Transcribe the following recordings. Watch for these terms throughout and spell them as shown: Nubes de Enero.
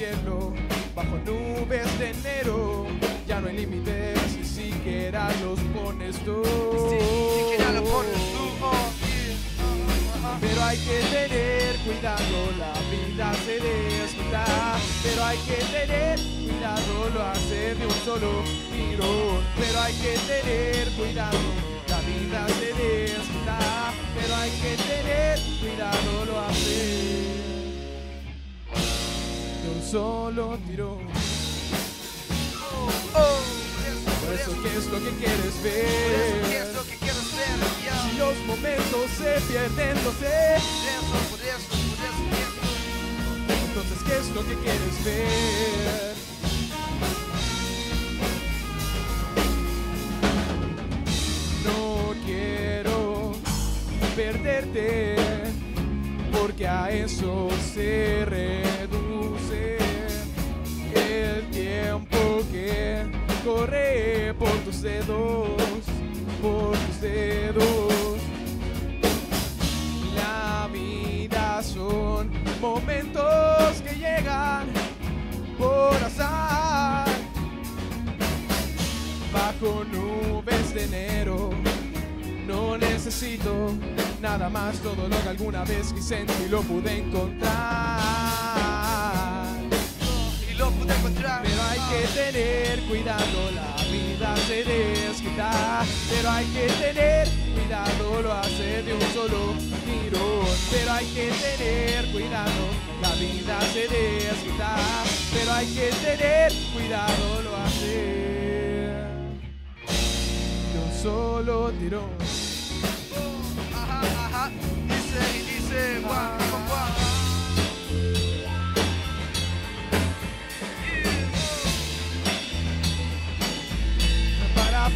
cielo, bajo nubes de enero. Ya no hay límites y siquiera los pones tú. Pero hay que tener cuidado, la vida se descuida. Pero hay que tener cuidado, lo hace de un solo tirón. Pero hay que tener cuidado, la vida se descuida. Pero hay que tener cuidado, lo hace de un solo tirón. Por eso, ¿qué es lo que quieres ver? Si los momentos se pierden, entonces, ¿qué es lo que quieres ver? No quiero perderte, porque a eso se reduce el tiempo que corre por tus dedos. Por tus dedos, la vida son momentos que llegan por azar. Bajo nubes de enero, no necesito nada más, todo lo que alguna vez quise en ti lo pude encontrar. Pero hay que tener cuidado, la vida se desquita. Pero hay que tener cuidado, lo hace de un solo tirón. Pero hay que tener cuidado, la vida se desquita. Pero hay que tener cuidado, lo hace de un solo tirón. Dice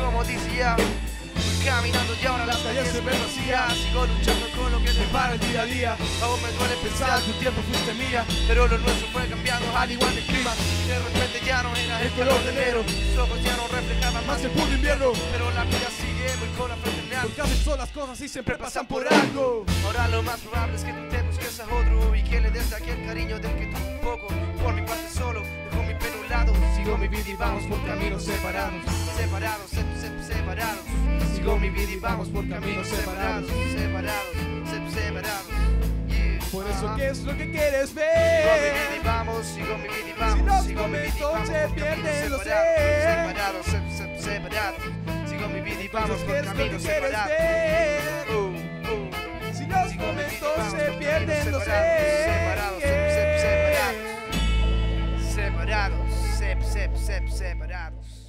Como dice ya, voy caminando y ahora las calles se ven vacías. Sigo luchando con lo que te para el día a día. Aún me duele pensar, tu tiempo fuiste mía, pero lo nuestro fue cambiando al igual que el clima. De repente ya no era el color de enero, mis ojos ya no reflejaban más el puro invierno. Pero la vida sigue, voy con la fraternidad, porque a veces son las cosas y siempre pasan por algo. Ahora lo más probable es que tú te busques a otro y que le des aquel cariño del que tuvo un poco. Por mi parte solo, dejo mi pelo a un lado, sigo mi vida y vamos por caminos separados. Sigo mi vida y vamos por caminos separados. Por eso, ¿qué es lo que quieres ver? Sigo mi vida y vamos. Si los momentos se pierden, lo sé. Separados. Sigo mi vida y vamos por caminos separados. Si los momentos se pierden, lo sé. Separados.